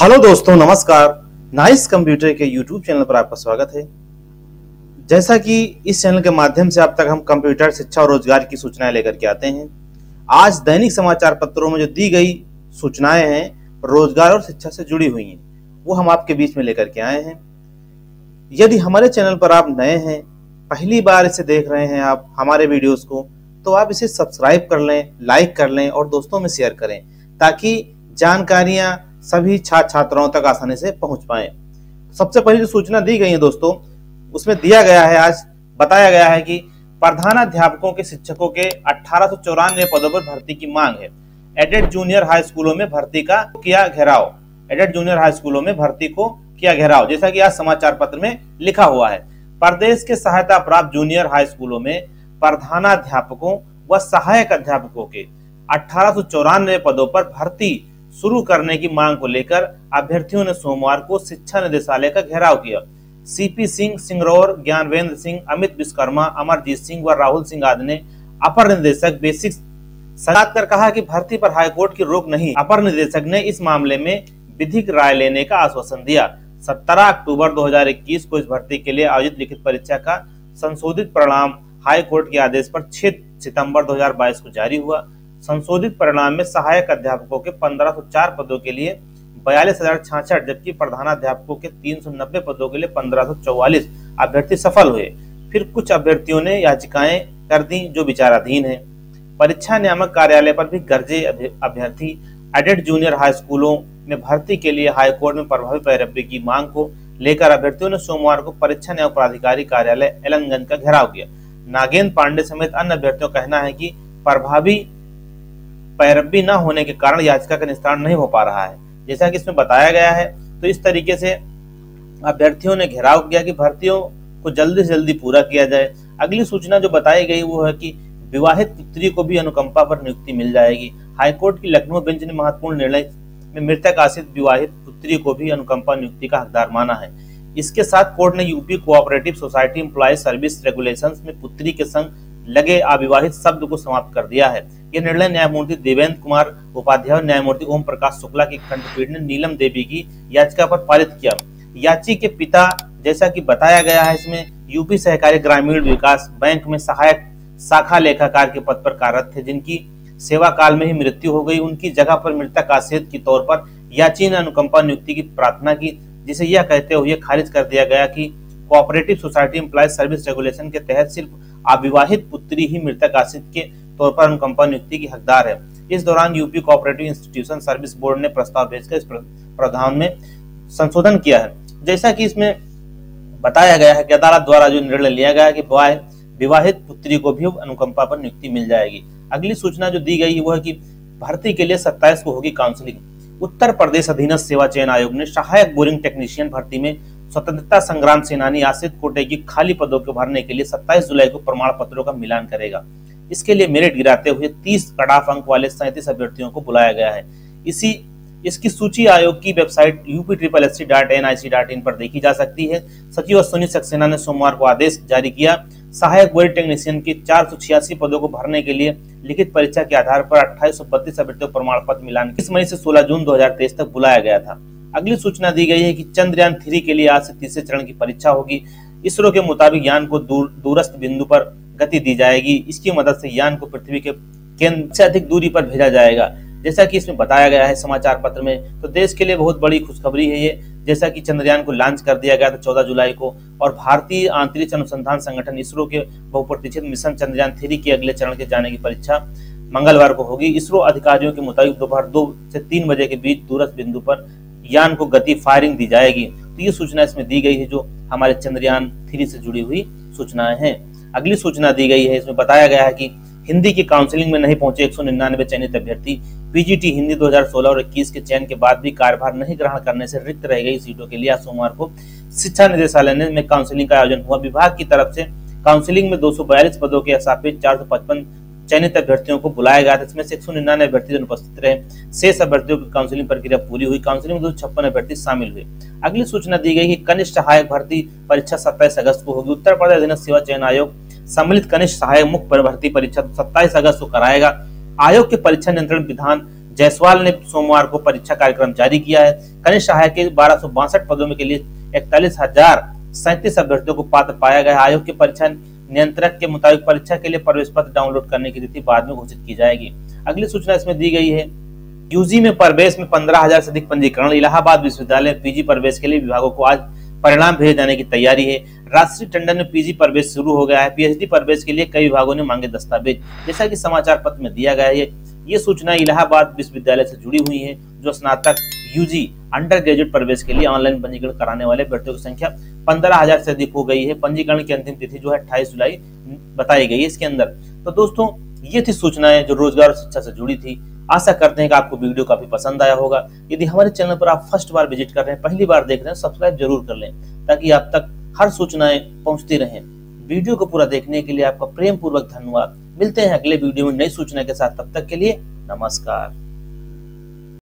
Hello दोस्तों, नमस्कार। Nice computer के यूट्यूब चैनल पर आपका स्वागत है। जैसा कि इस चैनल के माध्यम से अब तक हम कंप्यूटर शिक्षा और रोजगार की सूचनाएं लेकर के आते हैं, आज दैनिक समाचार पत्रों में जो दी गई सूचनाएं हैं रोजगार और शिक्षा से जुड़ी हुई हैं वो हम आपके बीच में लेकर के आए हैं। यदि हमारे चैनल पर आप नए हैं, पहली बार इसे देख रहे हैं आप हमारे वीडियोज़ को, तो आप इसे सब्सक्राइब कर लें, लाइक कर लें और दोस्तों में शेयर करें ताकि जानकारियाँ सभी छात्र छात्राओं तक आसानी से पहुंच पाए। सबसे पहली जो सूचना दी गई है दोस्तों, उसमें दिया गया है, आज बताया गया है कि प्रधानाध्यापकों के शिक्षकों के 1894 पदों पर भर्ती की मांग है। एडेड जूनियर हाई स्कूलों में भर्ती का किया घेराव, एडेड जूनियर हाई स्कूलों में भर्ती को किया घेराव, जैसा कि आज समाचार पत्र में लिखा हुआ है। प्रदेश के सहायता प्राप्त जूनियर हाई स्कूलों में प्रधानाध्यापकों व सहायक अध्यापकों के 1894 पदों पर भर्ती शुरू करने की मांग को लेकर अभ्यर्थियों ने सोमवार को शिक्षा निदेशालय का घेराव किया। सीपी सिंह, सिंगरौर, ज्ञानवेंद्र सिंह, अमित विश्वकर्मा, अमरजीत सिंह व राहुल सिंह आदि ने अपर निदेशक बेसिक्स सलाहकार कर कहा कि भर्ती पर हाईकोर्ट की रोक नहीं। अपर निदेशक ने इस मामले में विधिक राय लेने का आश्वासन दिया। 17 अक्टूबर 2021 को इस भर्ती के लिए आयोजित लिखित परीक्षा का संशोधित परिणाम हाईकोर्ट के आदेश पर 6 सितम्बर 2022 को जारी हुआ। संशोधित परिणाम में सहायक अध्यापकों के 1504 पदों के लिए 42,066 जबकि प्रधानाध्यापकों के 390 पदों के लिए 1544 अभ्यर्थी सफल हुए। फिर कुछ अभ्यर्थियों ने याचिकाएं कर दी जो विचाराधीन हैं। परीक्षा नियामक कार्यालय पर भी गर्जे अभ्यर्थी। एडेड जूनियर हाई स्कूलों में भर्ती के लिए हाईकोर्ट में प्रभावी पैरवी की मांग को लेकर अभ्यर्थियों ने सोमवार को परीक्षा नियामक प्राधिकारी कार्यालय एलनगंज का घेराव किया। नागेंद्र पांडे समेत अन्य अभ्यर्थियों का कहना है कि प्रभावी पैरवी न होने के कारण याचिका का निस्तारण नहीं हो पा रहा है, जैसा कि इसमें बताया गया है। तो इस तरीके से अभ्यर्थियों ने घेराव किया कि भर्तियों को जल्दी से जल्दी पूरा किया जाए। अगली सूचना जो बताई गई वो है कि विवाहित पुत्री को भी अनुकंपा पर नियुक्ति मिल जाएगी। हाईकोर्ट की लखनऊ बेंच ने महत्वपूर्ण निर्णय में मृतक आश्रित विवाहित पुत्री को भी अनुकंपा नियुक्ति का हकदार माना है। इसके साथ कोर्ट ने UP cooperative society employ service regulations में पुत्री के संग लगे अविवाहित शब्द को समाप्त कर दिया है। यह निर्णय न्यायमूर्ति देवेंद्र कुमार उपाध्याय और न्यायमूर्ति ओम प्रकाश शुक्ला की खंडपीठ ने नीलम देवी की याचिका पर पारित किया। याची के पिता, जैसा कि बताया गया है इसमें, यूपी सहकारी ग्रामीण विकास बैंक में सहायक शाखा लेखाकार के पद पर कार्यरत थे, जिनकी सेवा काल में ही मृत्यु हो गई। उनकी जगह पर मृतक आश्रित के तौर पर याची ने अनुकंपा नियुक्ति की प्रार्थना की, जिसे यह कहते हुए खारिज कर दिया गया कि cooperative society employ service regulation के तहत सिर्फ अविवाहित पुत्री ही मृतक आश्रित के तौर पर अनुकंपा नियुक्ति की हकदार है। इस दौरान UP cooperative institution service board ने प्रस्ताव भेजकर इस प्रावधान में संशोधन किया है। जैसा कि इसमें बताया गया है कि अदालत द्वारा जो निर्णय लिया गया है कि विवाहित पुत्री को भी अनुकंपा पर नियुक्ति मिल जाएगी। अगली सूचना जो दी गई वो है कि भर्ती के लिए 27 को होगी काउंसलिंग। उत्तर प्रदेश अधीनस्थ सेवा चयन आयोग ने सहायक बोरिंग टेक्नीशियन भर्ती में स्वतंत्रता संग्राम सेनानी आश्रित कोटे की खाली पदों को भरने के लिए 27 जुलाई को प्रमाण पत्रों का मिलान करेगा। इसके लिए मेरिट गिराते हुए 30 कटाफ अंक वाले 37 अभ्यर्थियों को बुलाया गया है। इसकी सूची आयोग की वेबसाइट upssc.nic.in पर देखी जा सकती है। सचिव अश्विनी सक्सेना ने सोमवार को आदेश जारी किया। सहायक बोरिंग टेक्नीशियन के 486 पदों को भरने के लिए लिखित परीक्षा के आधार पर 2832 अभ्यर्थियों प्रमाण पत्र मिलान 20 मई से 16 जून 2023 तक बुलाया गया था। अगली सूचना दी गई है कि चंद्रयान 3 के लिए आज से तीसरे चरण की परीक्षा होगी। इसरो के मुताबिक यान को दूरस्थ बिंदु पर गति दी जाएगी। इसकी मदद से यान को पृथ्वी के केंद्र से अधिक दूरी पर भेजा जाएगा, जैसा कि इसमें बताया गया है समाचार पत्र में। तो देश के लिए बहुत बड़ी खुशखबरी है ये, जैसा कि चंद्रयान को लॉन्च कर दिया गया था 14 जुलाई को, और भारतीय अंतरिक्ष अनुसंधान संगठन इसरो के बहुप्रतीक्षित मिशन चंद्रयान 3 के अगले चरण के जाने की परीक्षा मंगलवार को होगी। इसरो अधिकारियों के मुताबिक दोपहर 2 से 3 बजे के बीच दूरस्थ बिंदु पर यान को गति फायरिंग दी जाएगी। तो ये सूचना इसमें दी गई है जो हमारे चंद्रयान 3 से जुड़ी हुई सूचनाएं हैं। अगली सूचना दी गई है, इसमें बताया गया है कि हिंदी की काउंसलिंग में नहीं पहुंचे 199 चयनित अभ्यर्थी। पीजीटी हिंदी 2016 और 21 के चयन के बाद भी कार्यभार नहीं ग्रहण करने से रिक्त रह गई सीटों के लिए सोमवार को शिक्षा निदेशालय में काउंसलिंग का आयोजन हुआ। विभाग की तरफ से काउंसलिंग में 242 पदों के सापेक्ष 455 चयनित अभ्यर्थियों को बुलाया गया था, जिसमें 199 अभ्यर्थी अनुपस्थित रहे। शेष अभ्यर्थियों की काउंसलिंग प्रक्रिया पूरी हुई। काउंसलिंग में 256 अभ्यर्थी शामिल हुए। अगली सूचना दी गई कि कनिष्ठ सहायक भर्ती परीक्षा 27 अगस्त को होगी। उत्तर प्रदेश अधीन सेवा चयन आयोग सम्मिलित कनिष्ठ सहायक मुख्य भर्ती परीक्षा 27 अगस्त को कराएगा। आयोग के परीक्षा नियंत्रण विधान जायसवाल ने सोमवार को परीक्षा कार्यक्रम जारी किया है। खनिज सहायक के 1262 पदों के लिए 41,037 अभ्यर्थियों को पात्र पाया गया। आयोग के परीक्षा नियंत्रक के मुताबिक परीक्षा के लिए प्रवेश पत्र डाउनलोड करने की तिथि बाद में घोषित की जाएगी। अगली सूचना इसमें दी गई है, यूजी में प्रवेश में 15,000 से अधिक पंजीकरण। इलाहाबाद विश्वविद्यालय पीजी प्रवेश के लिए विभागों को आज परिणाम भेज जाने की तैयारी है। राष्ट्रीय टंडन में पीजी प्रवेश शुरू हो गया है। पीएचडी प्रवेश के लिए कई विभागों ने मांगे दस्तावेज, जैसा कि समाचार पत्र में दिया गया है। ये सूचना इलाहाबाद विश्वविद्यालय से जुड़ी हुई है, जो स्नातक यूजी अंडर ग्रेजुएट प्रवेश के लिए ऑनलाइन पंजीकरण कराने वाले अभ्यर्थियों की संख्या 15,000 से अधिक हो गई है। पंजीकरण की अंतिम तिथि जो है 28 जुलाई बताई गई है इसके अंदर। तो दोस्तों ये थी सूचनाएं जो रोजगार और शिक्षा से जुड़ी थी। आशा करते हैं कि आपको वीडियो काफी पसंद आया होगा। यदि हमारे चैनल पर आप फर्स्ट बार विजिट कर रहे हैं, पहली बार देख रहे हैं, सब्सक्राइब जरूर कर लें ताकि आप तक हर सूचनाएं पहुंचती रहें। वीडियो को पूरा देखने के लिए आपका प्रेम पूर्वक धन्यवाद। मिलते हैं अगले वीडियो में नई सूचना के साथ, तब तक के लिए नमस्कार।